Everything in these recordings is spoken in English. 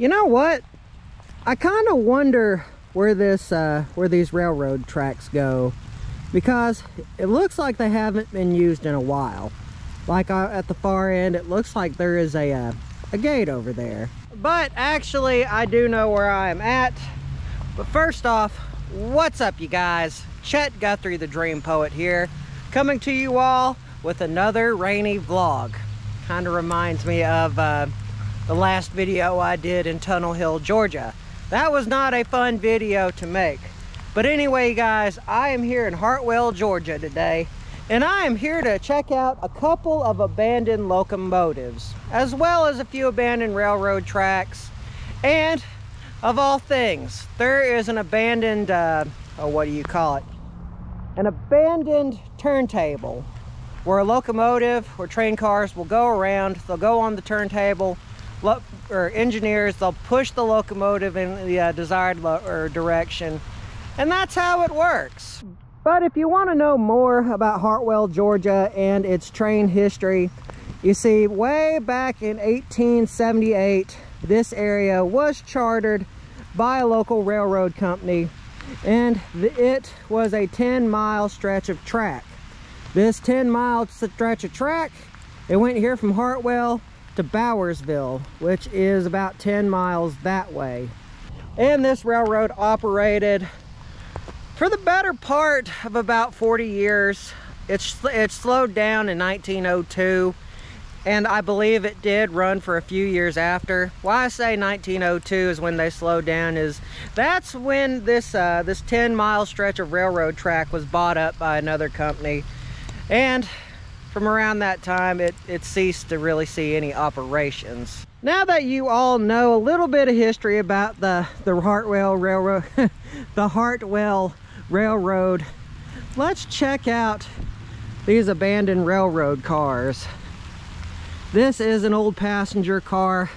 You know what? I kind of wonder where this, where these railroad tracks go, because it looks like they haven't been used in a while. Like at the far end, it looks like there is a gate over there. But actually, I do know where I am at. But first off, what's up, you guys? Chet Guthrie, the Dream Poet, here, coming to you all with another rainy vlog. Kind of reminds me of the last video I did in Tunnel Hill, Georgia. That was not a fun video to make. But anyway, guys, I am here in Hartwell, Georgia today, and I am here to check out a couple of abandoned locomotives, as well as a few abandoned railroad tracks. And of all things, there is an abandoned, what do you call it? An abandoned turntable, where a locomotive or train cars will go around, they'll go on the turntable, or engineers, they'll push the locomotive in the desired direction, and that's how it works. But if you want to know more about Hartwell, Georgia and its train history, you see, way back in 1878, this area was chartered by a local railroad company, and it was a 10-mile stretch of track. This 10-mile stretch of track, it went here from Hartwell to Bowersville, which is about 10 miles that way. And this railroad operated for the better part of about 40 years. It slowed down in 1902, and I believe it did run for a few years after. Why I say 1902 is when they slowed down is that's when this 10-mile stretch of railroad track was bought up by another company, and from around that time it ceased to really see any operations. Now that you all know a little bit of history about the Hartwell Railroad, the Hartwell Railroad, let's check out these abandoned railroad cars. This is an old passenger car.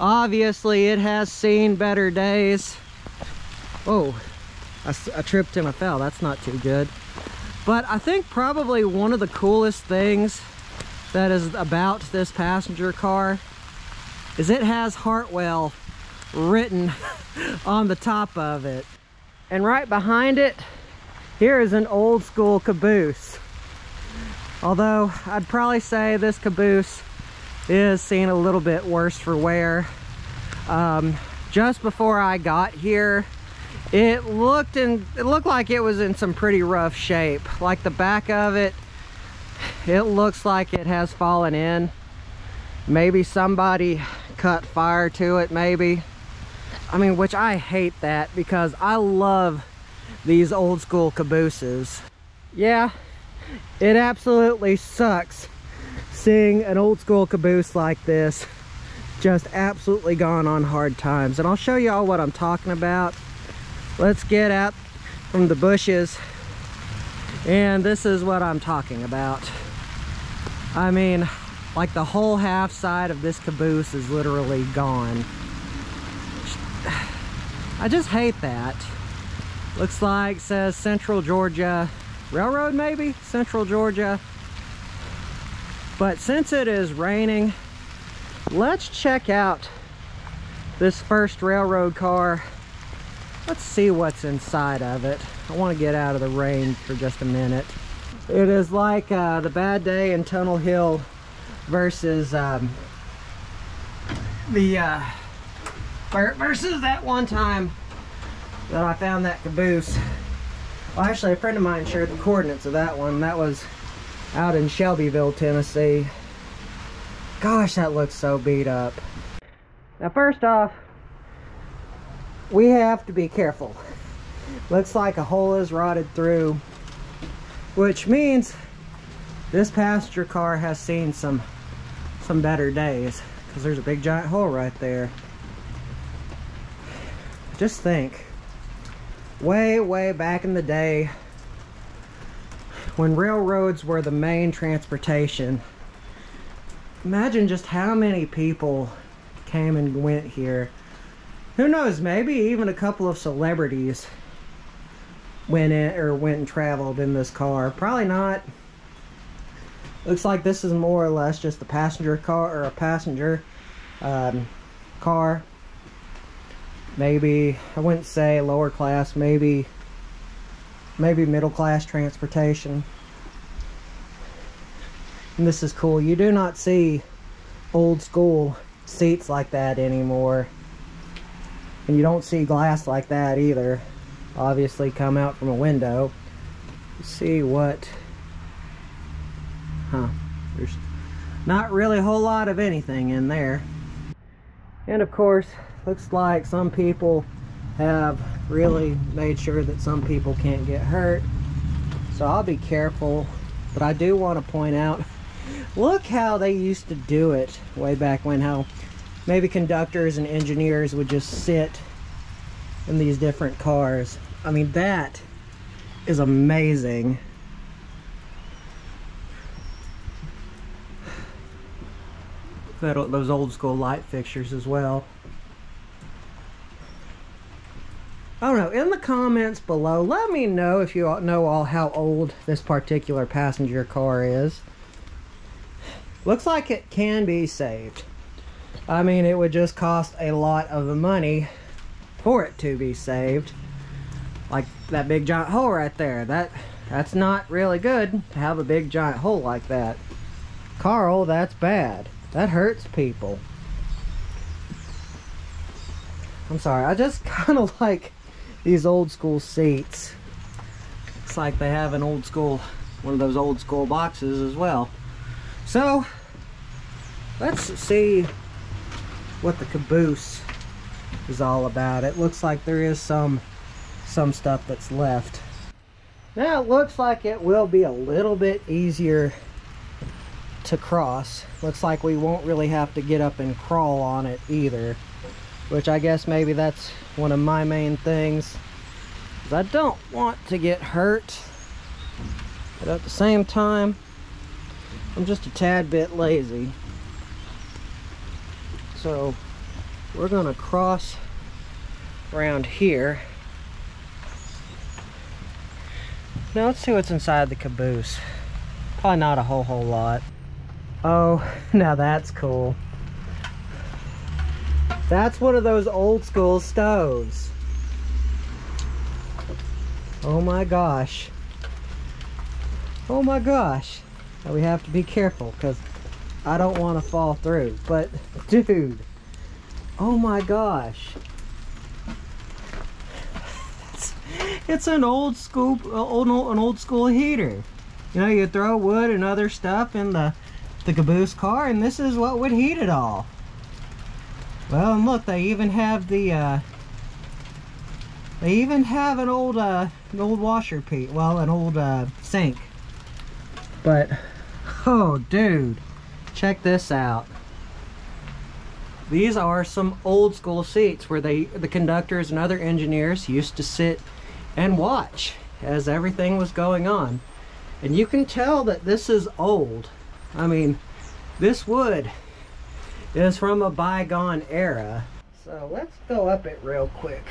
Obviously, it has seen better days. Oh, I tripped and I fell. That's not too good. But I think probably one of the coolest things that is about this passenger car is it has Hartwell written on the top of it. And right behind it, here is an old school caboose. Although I'd probably say this caboose is seen a little bit worse for wear. Just before I got here, it looked like it was in some pretty rough shape. Like the back of it, it looks like it has fallen in. Maybe somebody cut fire to it, maybe. I mean, which I hate that, because I love these old school cabooses. Yeah, it absolutely sucks seeing an old school caboose like this just absolutely gone on hard times. And I'll show you all what I'm talking about. Let's get out from the bushes, and this is what I'm talking about. I mean, like the whole half side of this caboose is literally gone. I just hate that. Looks like it says Central Georgia Railroad, maybe? Central Georgia. But since it is raining, let's check out this first railroad car. Let's see what's inside of it. I want to get out of the rain for just a minute. It is like the bad day in Tunnel Hill versus versus that one time that I found that caboose. Well, actually, a friend of mine shared the coordinates of that one. That was out in Shelbyville, Tennessee. Gosh, that looks so beat up. Now, first off, we have to be careful. Looks like a hole is rotted through, which means this passenger car has seen some better days, because there's a big giant hole right there. Just think, way back in the day when railroads were the main transportation, imagine just how many people came and went here. Who knows, maybe even a couple of celebrities went and traveled in this car. Probably not. Looks like this is more or less just a passenger car maybe, I wouldn't say lower class, maybe middle class transportation. And this is cool. You do not see old school seats like that anymore. And you don't see glass like that either. Obviously come out from a window. Let's see what, there's not really a whole lot of anything in there. And of course, looks like some people have really made sure that some people can't get hurt. So I'll be careful, but I do want to point out, look how they used to do it way back when, how maybe conductors and engineers would just sit in these different cars. I mean, that is amazing. Those old school light fixtures as well. I don't know, in the comments below, let me know if you know all how old this particular passenger car is. Looks like it can be saved. I mean, it would just cost a lot of money for it to be saved. Like that big giant hole right there. That's not really good to have a big giant hole like that. Carl, that's bad. That hurts people. I'm sorry, I just kind of like these old school seats. It's like they have an old school, one of those old school boxes as well. So, let's see what the caboose is all about. It looks like there is some stuff that's left. Now it looks like it will be a little bit easier to cross. Looks like we won't really have to get up and crawl on it either, which I guess maybe that's one of my main things, because I don't want to get hurt, but at the same time I'm just a tad bit lazy. So we're gonna cross around here. Now let's see what's inside the caboose. Probably not a whole lot. Oh, now that's cool. That's one of those old school stoves. Oh my gosh. Oh my gosh. Now we have to be careful because I don't want to fall through. But dude, oh my gosh. It's an old school, an old school heater. You know, you throw wood and other stuff in the caboose car, and this is what would heat it all. Well, and look, they even have the an old washer pit. Well, an old sink. But oh, dude, check this out. These are some old school seats where the conductors and other engineers used to sit and watch as everything was going on. And you can tell that this is old. I mean, this wood is from a bygone era. So let's go up it real quick.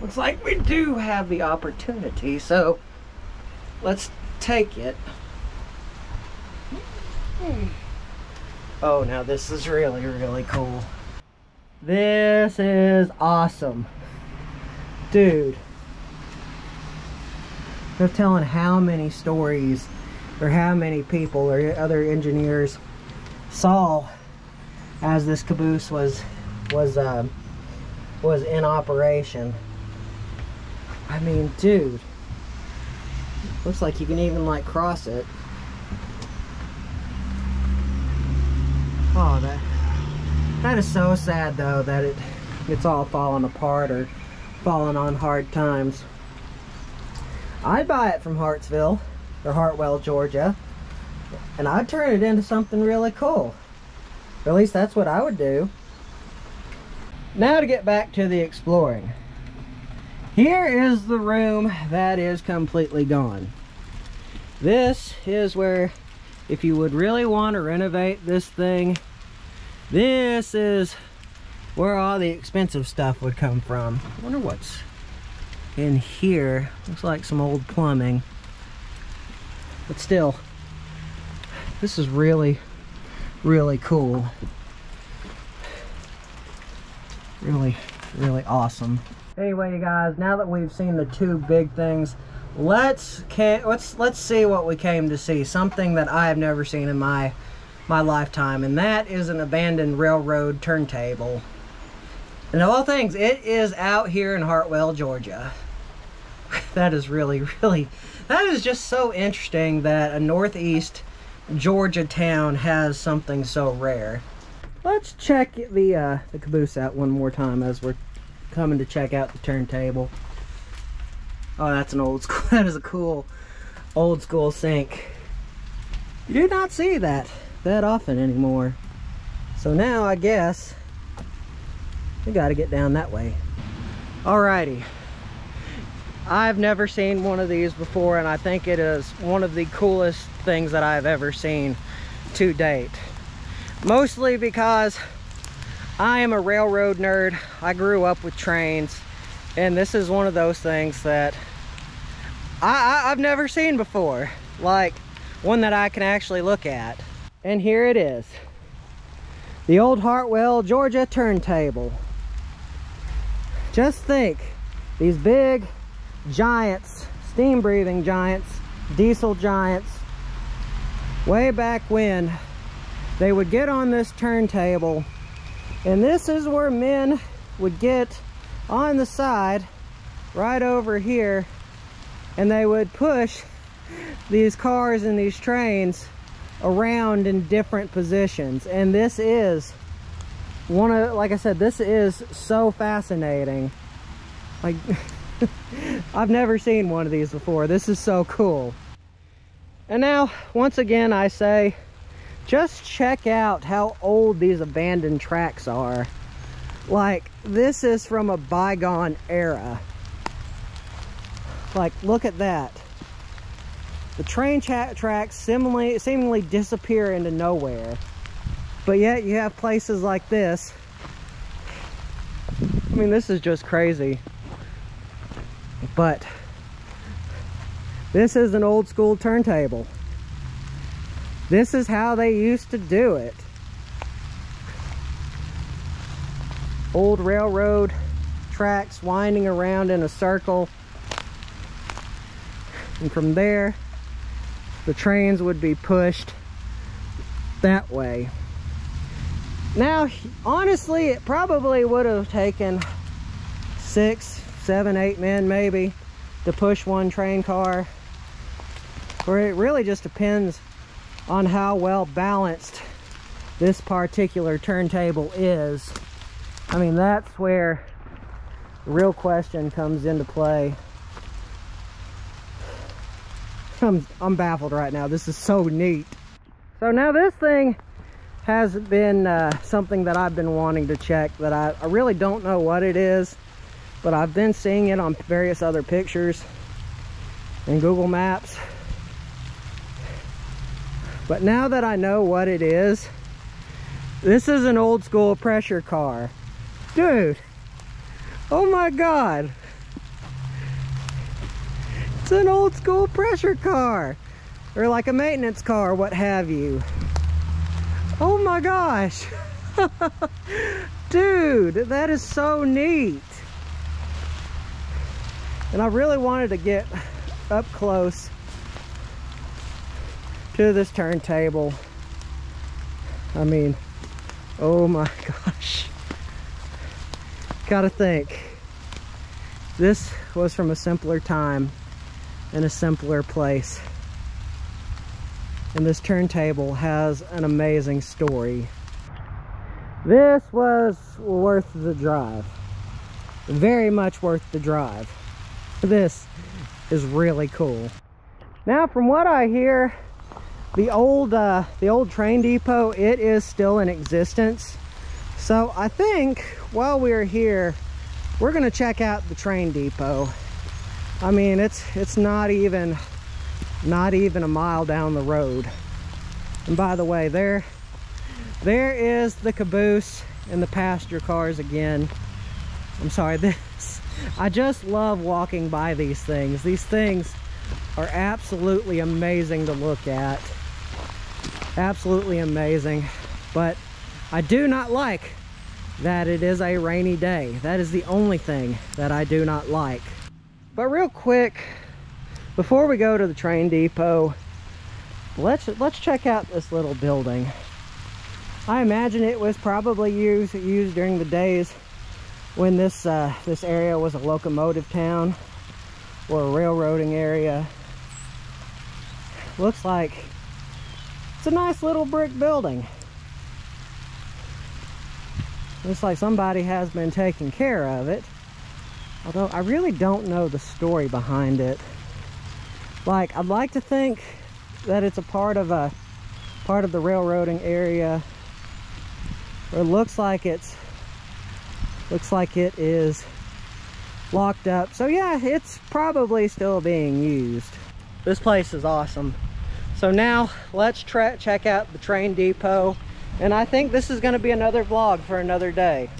Looks like we do have the opportunity, so let's take it. Oh, now this is really, really cool. This is awesome. Dude. No telling how many stories or how many people or other engineers saw as this caboose was in operation. I mean, dude, looks like you can even like cross it. Oh, that is so sad though that it's all falling apart or falling on hard times. I'd buy it from Hartsville or Hartwell, Georgia, and I'd turn it into something really cool. Or at least that's what I would do. Now to get back to the exploring. Here is the room that is completely gone. This is where, if you would really want to renovate this thing, this is where all the expensive stuff would come from. I wonder what's in here. Looks like some old plumbing, but still, this is really, really cool. Really really awesome. Anyway, you guys, now that we've seen the two big things, let's see what we came to see. Something that I have never seen in my lifetime, and that is an abandoned railroad turntable. And of all things, it is out here in Hartwell, Georgia. That is really, that is just so interesting that a Northeast Georgia town has something so rare. Let's check the caboose out one more time as we're coming to check out the turntable. Oh, that's an old school, that is a cool old school sink. You do not see that often anymore. So now I guess we gotta get down that way. Alrighty. I've never seen one of these before, and I think it is one of the coolest things that I've ever seen to date. Mostly because I am a railroad nerd. I grew up with trains, and this is one of those things that I've never seen before. Like, one that I can actually look at. And here it is. The old Hartwell, Georgia turntable. Just think, these big giants, steam breathing giants, diesel giants, way back when they would get on this turntable, and this is where men would get on the side right over here, and they would push these cars and these trains around in different positions. And this is one of, like I said, this is so fascinating. Like, I've never seen one of these before. This is so cool. And now, once again, I say, just check out how old these abandoned tracks are. Like, this is from a bygone era. Like, look at that. The train tracks seemingly disappear into nowhere, but yet you have places like this. I mean, this is just crazy. But this is an old school turntable. This is how they used to do it. Old railroad tracks winding around in a circle, and from there the trains would be pushed that way. Now, honestly, it probably would have taken 6, 7, 8 men maybe to push one train car, or it really just depends on how well balanced this particular turntable is. I mean, that's where the real question comes into play. I'm baffled right now. This is so neat. So now this thing has been something that I've been wanting to check, that I really don't know what it is, but I've been seeing it on various other pictures and Google Maps. But now that I know what it is, this is an old school pressure car. Dude, oh my God. It's an old school pressure car, or like a maintenance car, what have you. Oh my gosh. Dude, that is so neat. And I really wanted to get up close to this turntable. I mean, oh my gosh. Gotta think, this was from a simpler time and a simpler place, and this turntable has an amazing story. This was worth the drive, very much worth the drive. This is really cool. Now, from what I hear, the old train depot, it is still in existence. So I think while we're here, we're gonna check out the train depot. I mean, it's not even a mile down the road. And by the way, there is the caboose and the pasture cars again. I'm sorry, I just love walking by these things. These things are absolutely amazing to look at. Absolutely amazing. But I do not like that it is a rainy day. That is the only thing that I do not like. But real quick, before we go to the train depot, let's check out this little building. I imagine it was probably used during the days when this area was a locomotive town or a railroading area. Looks like it's a nice little brick building. Looks like somebody has been taking care of it. Although I really don't know the story behind it. Like, I'd like to think that it's a part of the railroading area. Or it looks like it is locked up. So yeah, it's probably still being used. This place is awesome. So now let's check out the train depot. And I think this is going to be another vlog for another day.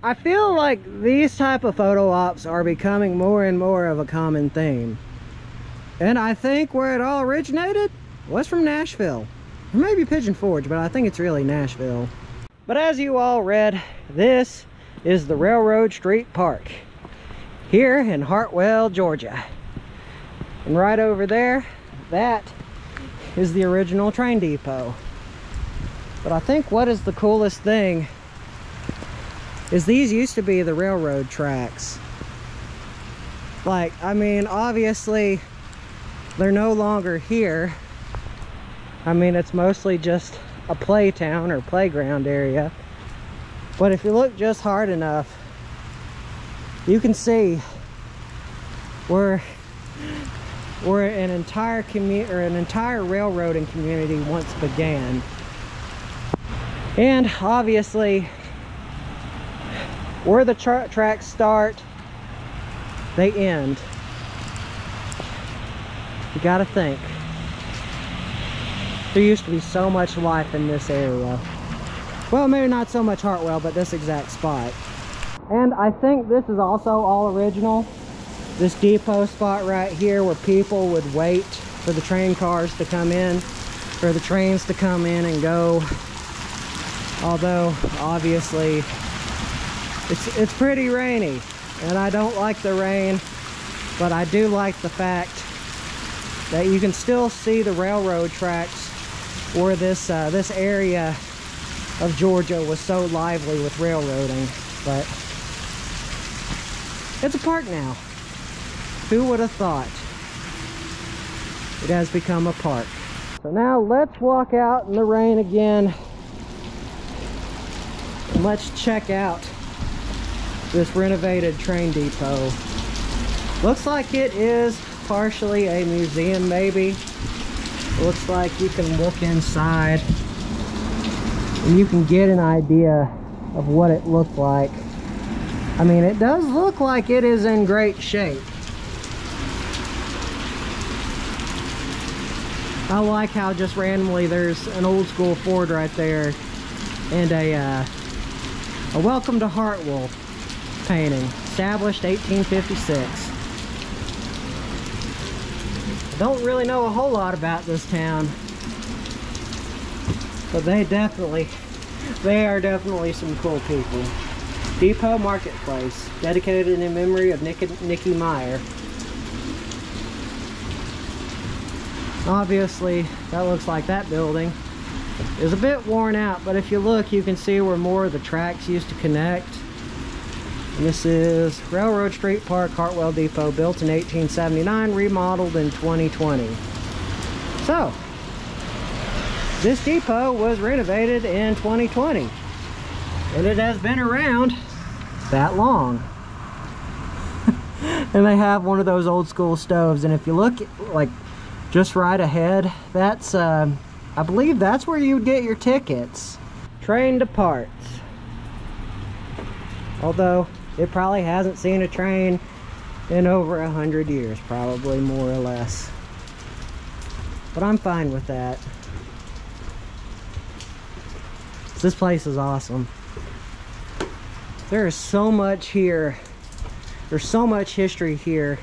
I feel like these type of photo ops are becoming more and more of a common theme. And I think where it all originated was from Nashville. Or maybe Pigeon Forge, but I think it's really Nashville. But as you all read, this is the Railroad Street Park here in Hartwell, Georgia. And right over there, that is the original train depot. But I think what is the coolest thing is these used to be the railroad tracks. Like, I mean, obviously they're no longer here. I mean, it's mostly just a playtown or playground area, but if you look just hard enough, you can see where an entire railroading community once began. And obviously where the tracks start, they end. You gotta think, there used to be so much life in this area. Well, maybe not so much Hartwell, but this exact spot. And I think this is also all original. This depot spot right here where people would wait for the train cars to come in, for the trains to come in and go. Although, obviously, it's pretty rainy. And I don't like the rain, but I do like the fact that you can still see the railroad tracks where this area of Georgia was so lively with railroading. But it's a park now. Who would have thought it has become a park? So now let's walk out in the rain again and let's check out this renovated train depot. Looks like it is partially a museum, maybe. Looks like you can look inside and you can get an idea of what it looked like. I mean, it does look like it is in great shape. I like how just randomly there's an old school Ford right there and a Welcome to Hartwell painting, established 1856. Don't really know a whole lot about this town, but they are definitely some cool people. Depot Marketplace, dedicated in memory of Nikki Meyer. Obviously, that looks like that building is a bit worn out, but if you look, you can see where more of the tracks used to connect. And this is Railroad Street Park, Hartwell Depot, built in 1879, remodeled in 2020. So, this depot was renovated in 2020, and it has been around that long. And they have one of those old school stoves, and if you look, like, just right ahead, that's, I believe that's where you'd get your tickets. Train departs. Although, it probably hasn't seen a train in over 100 years, probably, more or less. But I'm fine with that. This place is awesome. There is so much here. There's so much history here.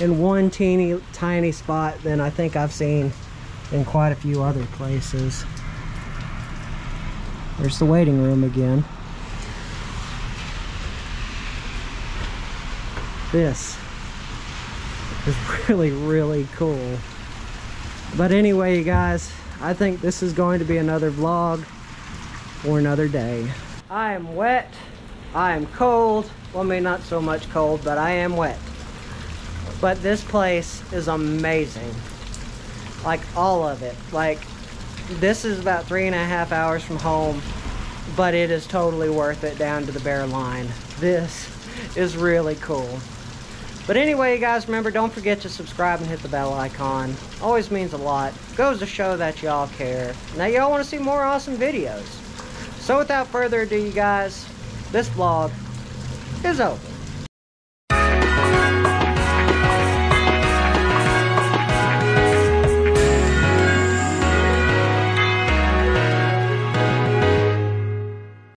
in one teeny tiny spot than I think I've seen in quite a few other places. There's the waiting room again. This is really, really cool. But anyway, you guys, I think this is going to be another vlog for another day. I am wet. I am cold. Well, I mean, not so much cold, but I am wet. But this place is amazing. Like, all of it. Like, this is about 3.5 hours from home, but it is totally worth it down to the bare line. This is really cool. But anyway, you guys, remember, don't forget to subscribe and hit the bell icon. Always means a lot. Goes to show that y'all care. Now, y'all want to see more awesome videos. So without further ado, you guys, this vlog is over.